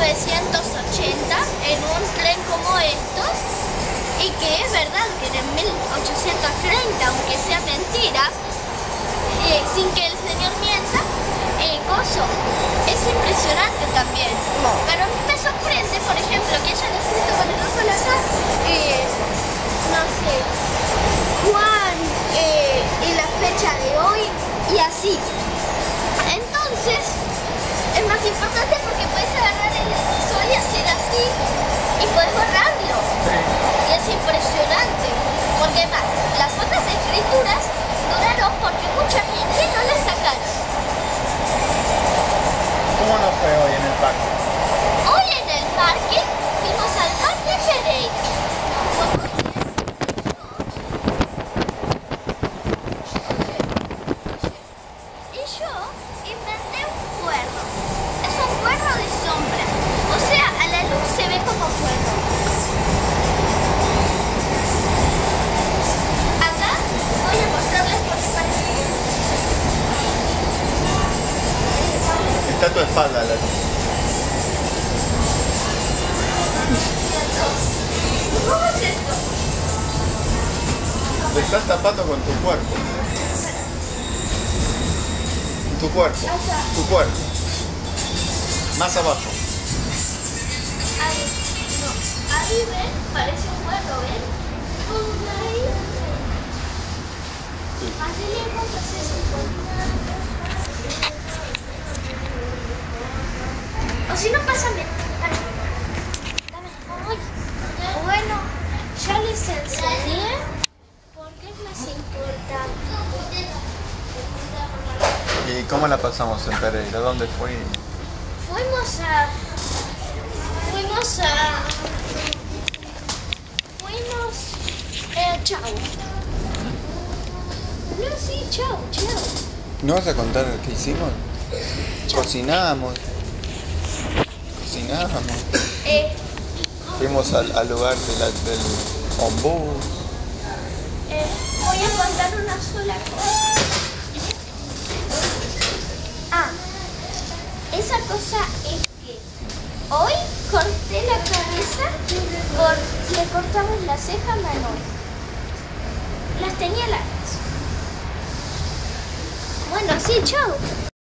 1980 en un tren como estos, y que es verdad que en el 1830, aunque sea mentira, sin que el señor mienta, el gozo es impresionante también. Pero me sorprende, por ejemplo, que hayan escrito con el rojo acá, no sé, Juan, y la fecha de hoy, y así. Entonces, es más importante porque puedes agarrar el sol y hacer así, y puedes borrarlo. Y es impresionante, porque más, las otras escrituras duraron porque mucha gente no las sacaron. ¿Cómo nos fue hoy en el parque? Hoy en el parque fuimos al parque Jerez. Está tu espalda, Larry. ¿Cómo es esto? Te estás tapando con tu cuerpo. Tu cuerpo. Tu cuerpo. Más abajo. Ahí. No. Ahí ven, parece un cuerpo, ¿ven? Ahí. Más de lejos haces un cuerpo. O si no, pásame. Dame. Ay. Bueno, ya les enseñé porque es más importante. ¿Y cómo la pasamos en Pereira? ¿Dónde fue? Chao. No, sí, chao. ¿No vas a contar lo que hicimos? Cocinamos. Fuimos al lugar del ombú. Voy a contar una sola cosa. Esa cosa es que hoy corté la cabeza, le cortamos las cejas a Manuel. Las tenía largas. Bueno, sí, chao.